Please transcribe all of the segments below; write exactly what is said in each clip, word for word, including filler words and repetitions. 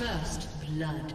First blood.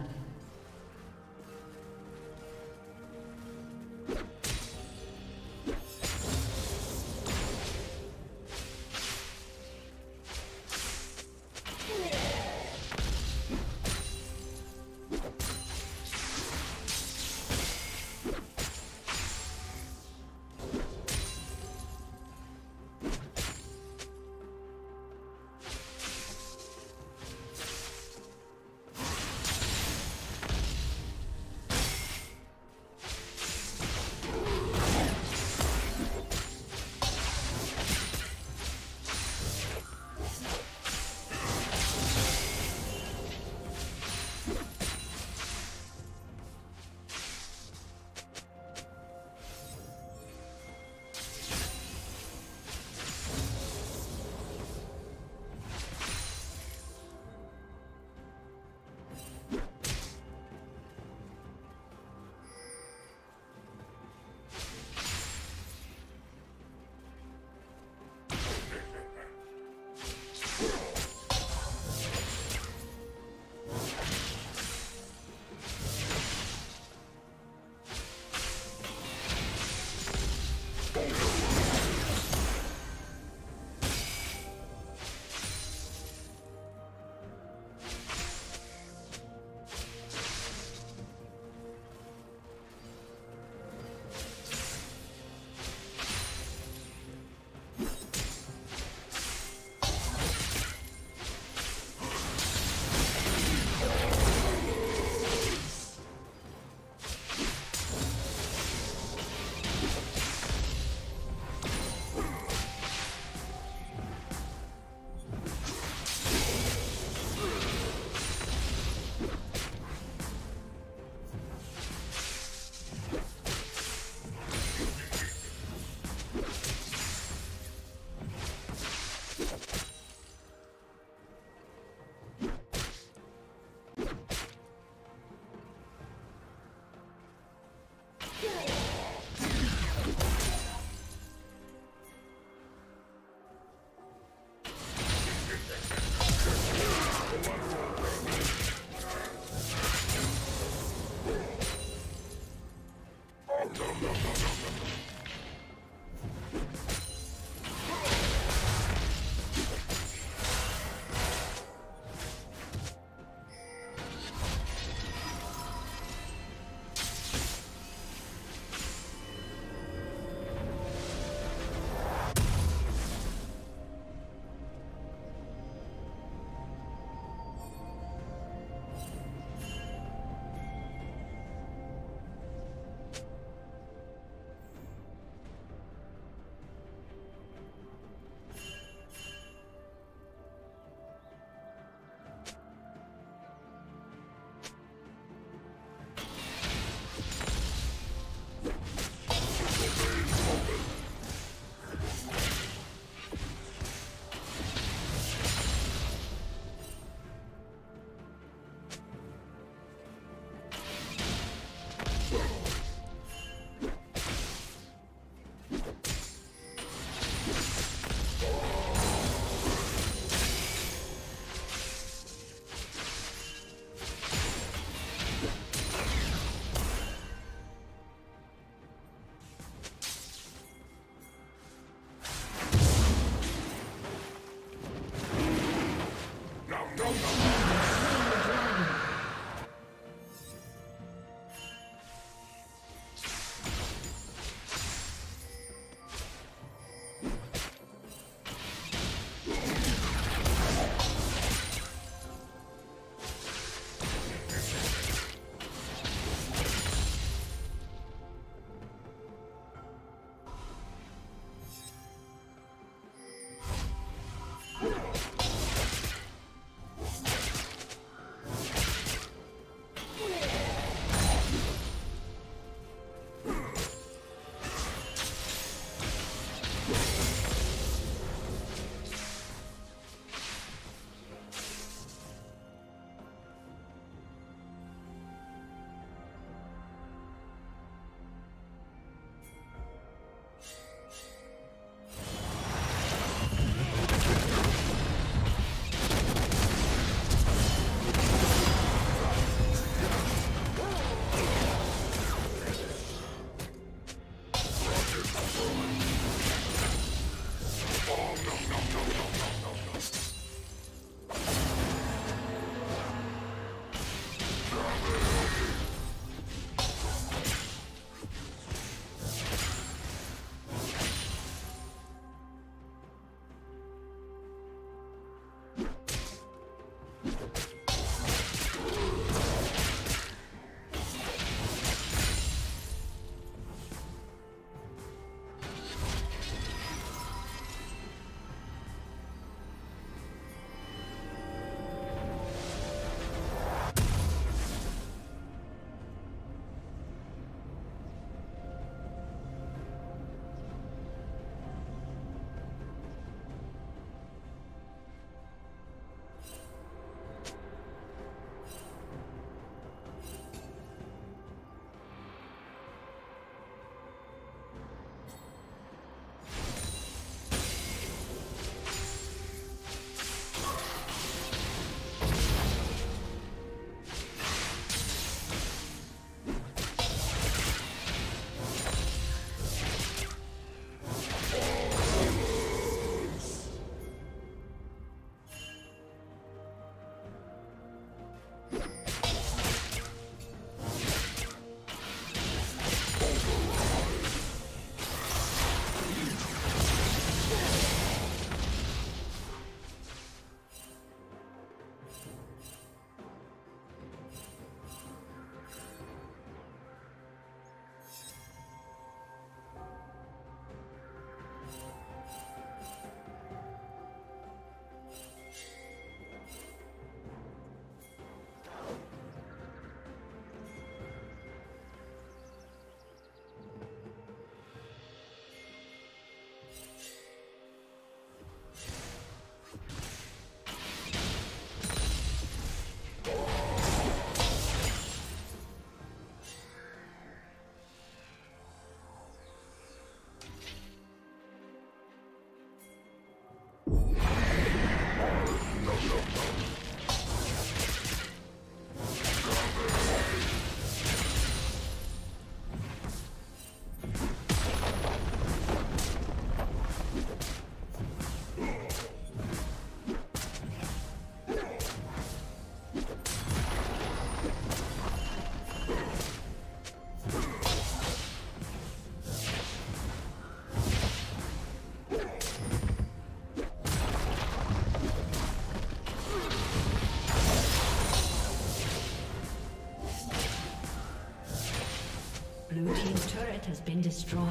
Blue team's turret has been destroyed.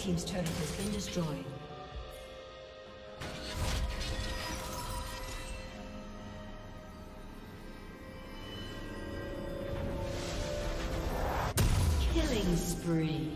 Team's turret has been destroyed. Killing spree.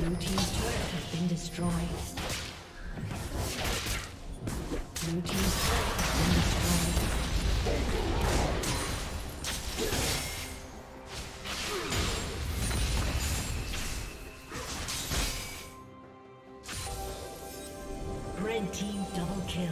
Blue team's turret has been destroyed. Blue team's turret has been destroyed. Red team double kill.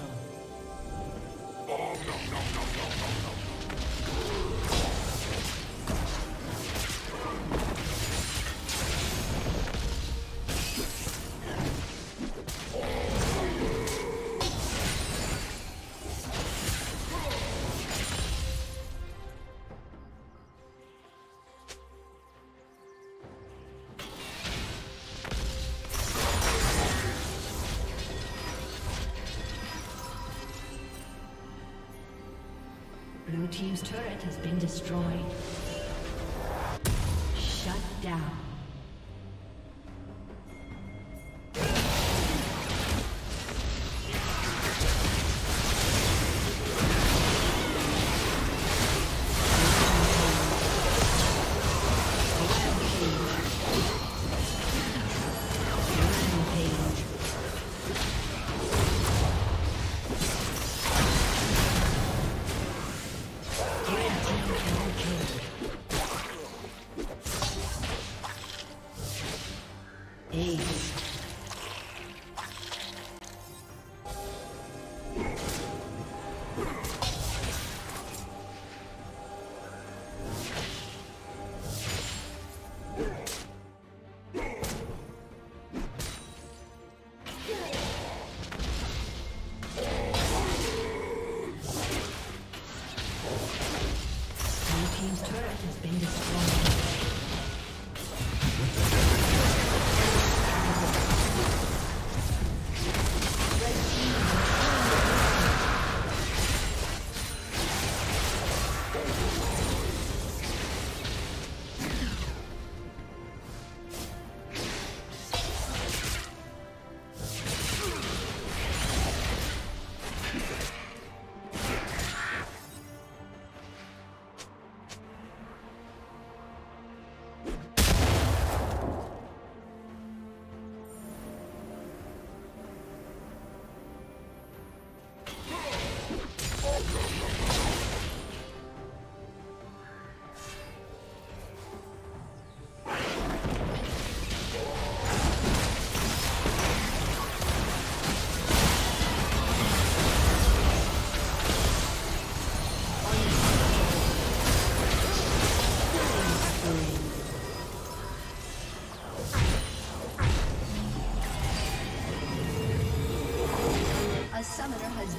Blue team's turret has been destroyed. Shut down. A summoner has